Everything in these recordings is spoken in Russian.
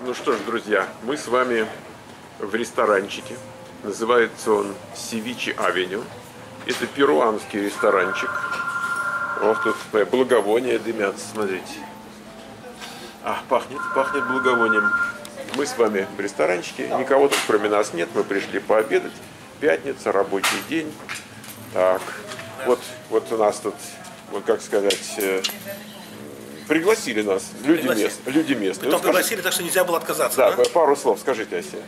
Ну что ж, друзья, мы с вами в ресторанчике. Называется он Ceviche Avenue. Это перуанский ресторанчик. Вот тут благовония дымятся, смотрите. А, пахнет благовонием. Мы с вами в ресторанчике. Никого тут кроме нас нет. Мы пришли пообедать. Пятница, рабочий день. Так, вот у нас тут, вот как сказать... Пригласили нас, люди местные. Притом пригласили, так что нельзя было отказаться. Да, пару слов скажите о себе.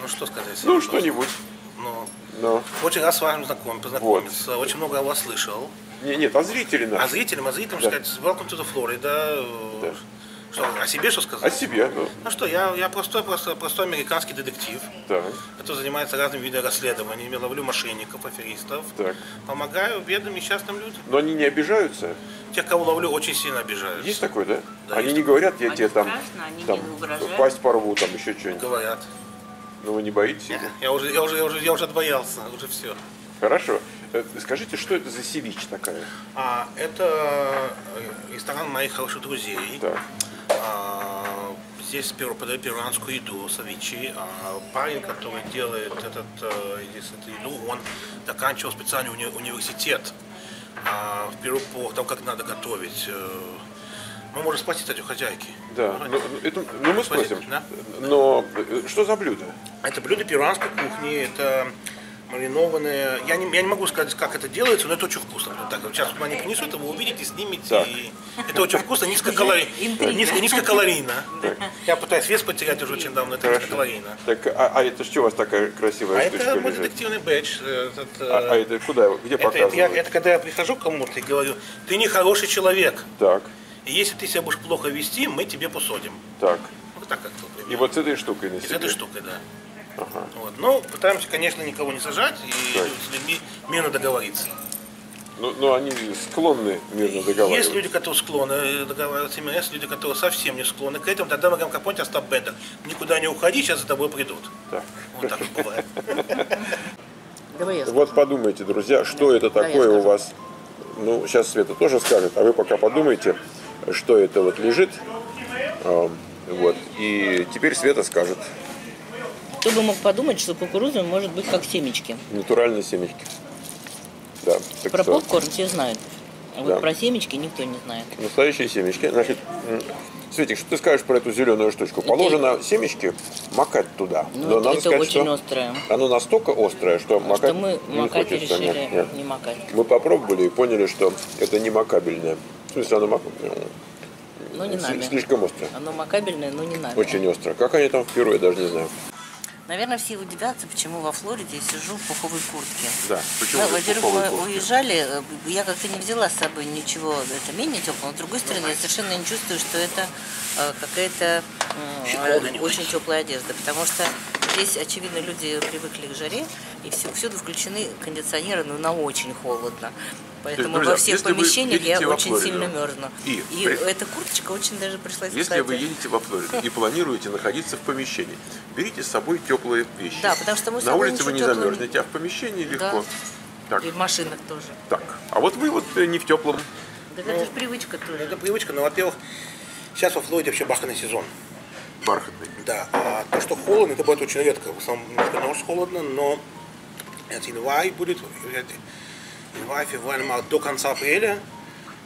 Ну что сказать? Ну что-нибудь. Очень рад с вами познакомиться, очень много о вас слышал. Нет, о зрителей нас. О зрителям сказать, welcome to the Florida. Да. Что, о себе что сказать? О себе, ну. Ну что, я простой американский детектив, так, который занимается разными видами расследований. Я ловлю мошенников, аферистов, так, помогаю бедным и несчастным людям. Но они не обижаются? Тех, кого ловлю, очень сильно обижаются. Есть такое, да? Да, они не говорят, я они тебе страшно, пасть порву, там еще что-нибудь. Говорят. Ну вы не боитесь? Я уже отбоялся, уже все. Хорошо. Скажите, что это за севиче такая? Это ресторан моих хороших друзей. Так. Здесь подают перуанскую еду, севиче. Парень, который делает эту еду, он заканчивал специальный университет в Перу по тому, как надо готовить. Мы можем спросить о хозяйке. Да, ну мы спросим. Да? Но что за блюдо? Это блюдо перуанской кухни, это маринованные. Я не могу сказать, как это делается, но это очень вкусно. Так, сейчас они принесут, вы увидите, снимите. И это очень вкусно, низкокалорийно. Я пытаюсь вес потерять уже очень давно, это низкокалорийно. Так, а это что у вас такая красивая штучка лежит? Это мой детективный бэдж. А это куда, где показывают? Это когда я прихожу к кому-то и говорю, ты нехороший человек. Так. И если ты себя будешь плохо вести, мы тебе посадим. Так. Вот так как-то. И вот с этой штукой на себе. С этой штукой, да. Ага. Вот. Но пытаемся, конечно, никого не сажать и с людьми мирно договориться. Но они склонны мирно договариваться. Есть люди, которые склонны договариваться, именно есть люди, которые совсем не склонны к этому. Тогда мы говорим, как помните, Остап Бендер, никуда не уходи, сейчас за тобой придут. Так. Вот так бывает. Вот подумайте, друзья, что это такое у вас. Ну, сейчас Света тоже скажет, а вы пока подумайте, что это вот лежит. Вот. И теперь Света скажет. Кто бы мог подумать, что кукуруза может быть как семечки. Натуральные семечки. Да, про попкорн все знают, а вот про семечки никто не знает. Настоящие семечки. Значит, Светик, что ты скажешь про эту зеленую штучку? Положено семечки макать туда. Но надо сказать, очень что острое. Оно настолько острое, что макать не хочется. Мы макать решили не макать. Мы попробовали и поняли, что это не макабельное. В смысле, оно макабельное. Но не нами. Слишком остро. Оно макабельное, но не нами. Очень остро. Как они там в Перу, я даже не знаю. Наверное, все удивятся, почему во Флориде я сижу в пуховой куртке. Да, почему? Да, во-первых, мы уезжали, я как-то не взяла с собой ничего, это менее теплого. С другой стороны, я совершенно не чувствую, что это какая-то очень теплая одежда, потому что здесь, очевидно, люди привыкли к жаре, и всюду включены кондиционеры, но на очень холодно. Поэтому есть, друзья, во всех помещениях я очень сильно мерзну. И эта курточка очень даже пришлась. Если вы едете во Флориду и планируете находиться в помещении, берите с собой теплые вещи. Да, потому что мы на улице вы не замерзнете, а в помещении легко. Да. Так. И в машинах тоже. Так. А вот вы вот не в теплом. Да, это же привычка тоже. Это привычка, но, во-первых, сейчас во Флориде вообще баханный сезон. Бархатный. Да, а то, что холодно, это будет очень редко. В основном немножко холодно, но это январь будет, январь, март, до конца апреля.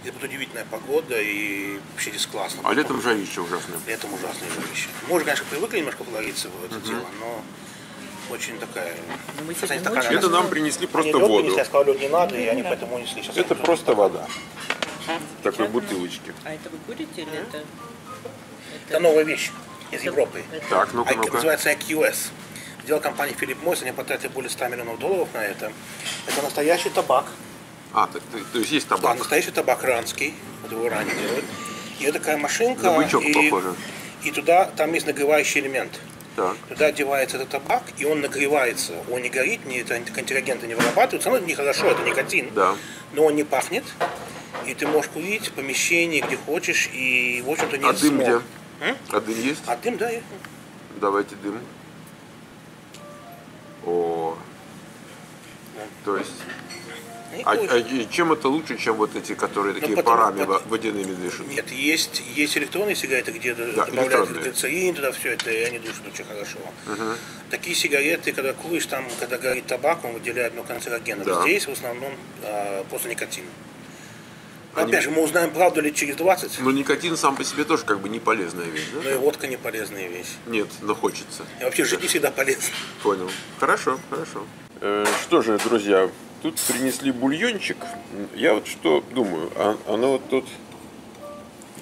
Здесь будет удивительная погода и вообще здесь классно. А летом жарище ужасное. Летом ужасное жарище. Мы уже, конечно, привыкли немножко плавиться в это дело, но очень такая... Это нам принесли просто воду. Я сказал, не надо, и они поэтому унесли. Это просто вода. В такой бутылочке. А это вы курите или это... Это новая вещь. Из Европы. Так, ну-ка. Называется IQS. Дело компании Филипп Мойс, они потратили более $100 миллионов на это. Это настоящий табак. То есть есть табак? Да, настоящий табак иранский. Вот его ранее делают. И это такая машинка. И туда, там есть нагревающий элемент. Так. Туда одевается этот табак, и он нагревается. Он не горит, контингенты не вырабатываются. Оно нехорошо, это никотин. Да. Но он не пахнет. И ты можешь курить в помещении, где хочешь, и в общем-то не дым где? А дым есть? А дым, да, есть. Давайте дым. О. Да. То есть А чем это лучше, чем вот эти, которые такие парами водяными дышат? Нет, есть электронные сигареты, где добавляют глицерин, туда все это, и они дышат очень хорошо. Такие сигареты, когда куришь, там, когда горит табак, он выделяет много канцерогенов. Здесь в основном просто никотин. Опять же, мы узнаем правду лет через 20. Но никотин сам по себе тоже как бы не полезная вещь, да? Ну и водка не полезная вещь. Нет, но хочется. И вообще жить не всегда полезно. Понял. Хорошо, хорошо. Что же, друзья, тут принесли бульончик. Я вот что думаю, оно вот тут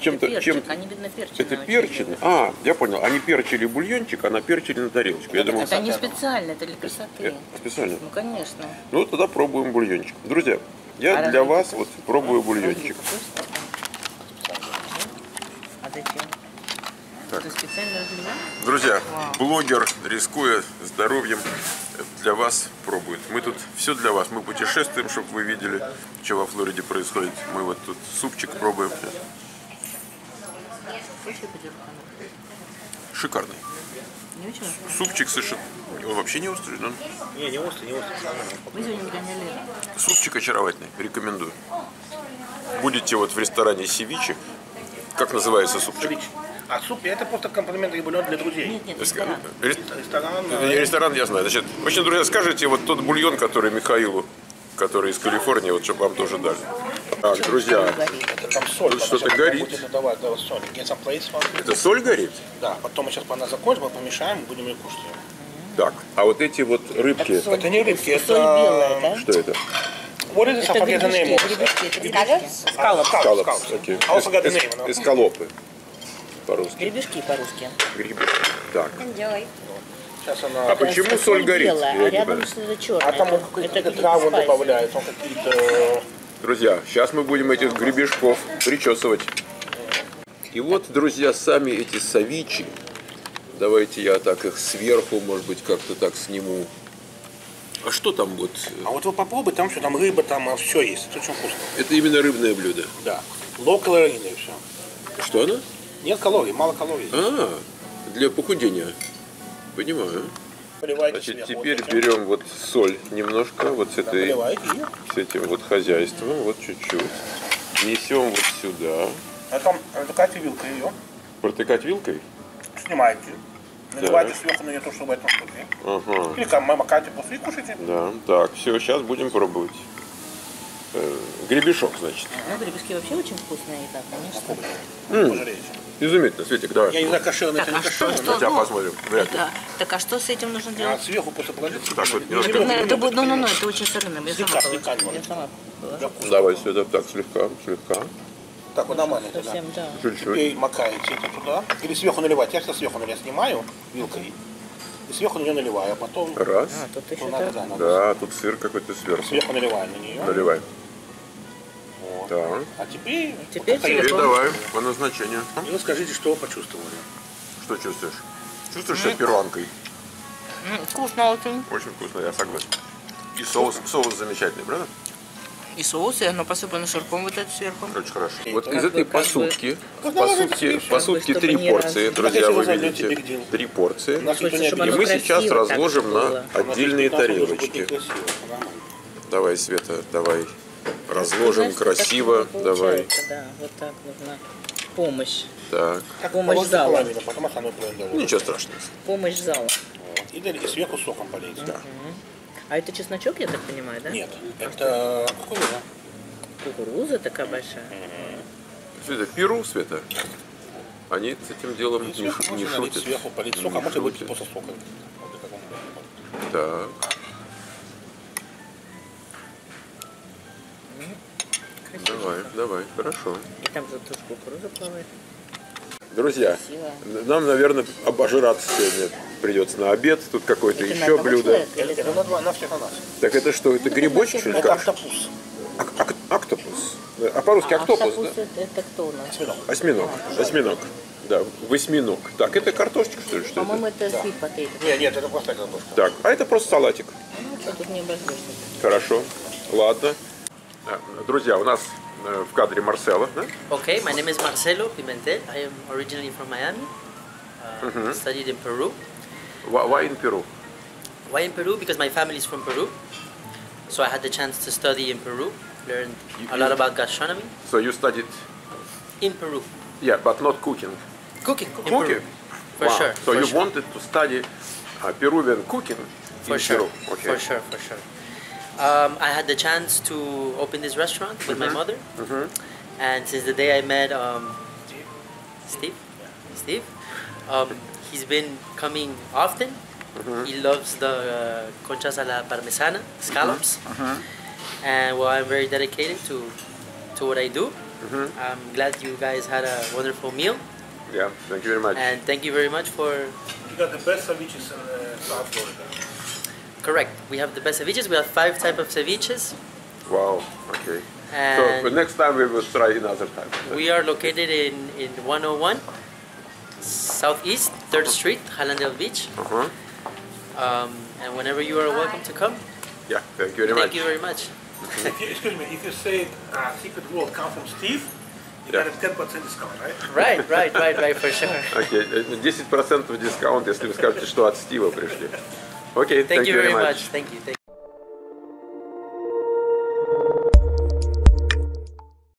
чем-то... Они, видно, перчили. Это перчили? А, я понял. Они перчили бульончик, а наперчили на тарелочку. Я думал, это не специально, это для красоты. Специально? Ну, конечно. Ну, тогда пробуем бульончик. Друзья, я для вас вот пробую бульончик. Так. Друзья, блогер, рискуя здоровьем, для вас пробует. Мы тут все для вас. Мы путешествуем, чтобы вы видели, что во Флориде происходит. Мы вот тут супчик пробуем. Шикарный. Супчик сышит. Он вообще не острый, да? Не острый, не острый. Мы сегодня гоняли. Супчик очаровательный, рекомендую. Будете вот в ресторане Ceviche. Как называется супчик? А суп это просто комплимент и бульон для друзей. Нет, ресторан. Ресторан я знаю. Значит, в общем, друзья, скажите вот тот бульон, который Михаилу, который из Калифорнии, вот чтобы вам тоже дали. Так, друзья, тут что-то горит. Это соль горит? Да, потом мы сейчас она закончим, мы помешаем, будем ее кушать. Так, а вот эти вот рыбки... Это не рыбки, это... Соль белая, да? Что это? Вот это гребешки. Эскалопы. По-русски. Гребешки по-русски. Гребешки. Так. А почему соль горит? Белая, а рядом что-то черное. А там он какую-то траву добавляет. Друзья, сейчас мы будем этих гребешков причесывать. И вот, друзья, сами эти Ceviche. Давайте я так их сверху, может быть, как-то так сниму. А что там вот? А вот вы попробуйте, там все, там рыба, там все есть. Это очень вкусно. Это именно рыбное блюдо? Да. Лоу-калорийное все. Что оно? Нет калорий, мало калорий. А, для похудения. Понимаю. Значит, теперь берем вот соль немножко, вот с этой, с этим вот хозяйством, вот чуть-чуть. Несем вот сюда. А там протыкать вилкой ее. Протыкать вилкой? Снимаете. Наливайте сверху на нее то, что в этом штуке. Ага. Или там макаете после и кушайте. Да, так, все, сейчас будем пробовать. Гребешок, значит. Ну, гребешки вообще очень вкусные, и так, конечно. Изумительно, Светик, давай. Я не знаю, кошерный это не кошерный. Хотя посмотрим, вряд ли. Так, а что с этим нужно делать? А сверху после положить. Так, вот немножко. Ну, это очень соленым. Я сама Давай, Света, так, слегка. Так, вот намазать туда. Чуть-чуть. И макаете это туда. Или сверху наливать. Я сейчас сверху снимаю вилкой. И сверху на нее наливаю, а потом... Раз. Да, тут сыр какой-то сверху. Сверху наливаем на нее. Наливаем. Да. А теперь давай по назначению. И вы скажите, что вы почувствовали. Что чувствуешь? Чувствуешь себя перуанкой? Вкусно очень. Очень вкусно, я согласен. И соус замечательный, правда? И соус, и оно посыпано шарком вот это сверху. Очень хорошо. Вот из этой посудки 3 порции, друзья, вы видите. 3 порции. И мы сейчас разложим на отдельные тарелочки. Давай, Света, давай. Разложим красиво, давай. Да, вот так нужна помощь. Так. Помощь зала. Ничего страшного. Помощь зала. И сверху соком полейте. Да. А это чесночок, я так понимаю, да? Нет, это кукуруза. Кукуруза такая большая. Света, Перу, Света. Они с этим делом не шутят. Сверху полить сок, а может быть после сока. Так. Давай, хорошо. И там же тоже кукуруза плавает. Друзья, красиво. Нам, наверное, обожраться сегодня придется на обед. Тут какое-то еще блюдо. Так это что, это грибочек? Это октопус. Октопус. А по-русски октопус, да? Это кто у нас? Осьминог. Да, восьминог. Так, это картошечка, что ли? По-моему, это sweet potato. Нет, это просто картошка. Так, а это просто салатик. Тут не обожрешься. Хорошо, ладно. Друзья, у нас в кадре Марсело. Okay, my name is Marcelo Pimentel. I am originally from Miami. Studied in Peru. Why in Peru? Why in Peru? Because my family is from Peru. So I had the chance to study in Peru, learned a lot about gastronomy. So you studied? In Peru. Yeah, but not cooking. Cooking. Cooking? For sure. So you wanted to study Peruvian cooking in Peru? For sure, for sure. I had the chance to open this restaurant with my mother. And since the day I met Steve, he's been coming often. He loves the conchas a la parmesana, scallops. And well, I'm very dedicated to what I do. I'm glad you guys had a wonderful meal. Yeah, thank you very much. And thank you very much for... You got the best ceviches in South Florida. Correct. We have the best ceviches. We have 5 types of ceviches. Wow, okay. And so the next time we will try another type. We are located in 101 Southeast 3rd Street, Hallandale Beach. And whenever you are welcome to come. Yeah, thank you very much. Thank you very much. Excuse me, if you say secret word come from Steve, you got a 10% discount, right? Right, for sure. Okay, 10% discount, если вы скажете, что от Стива пришли. Okay, thank you very much. Thank you.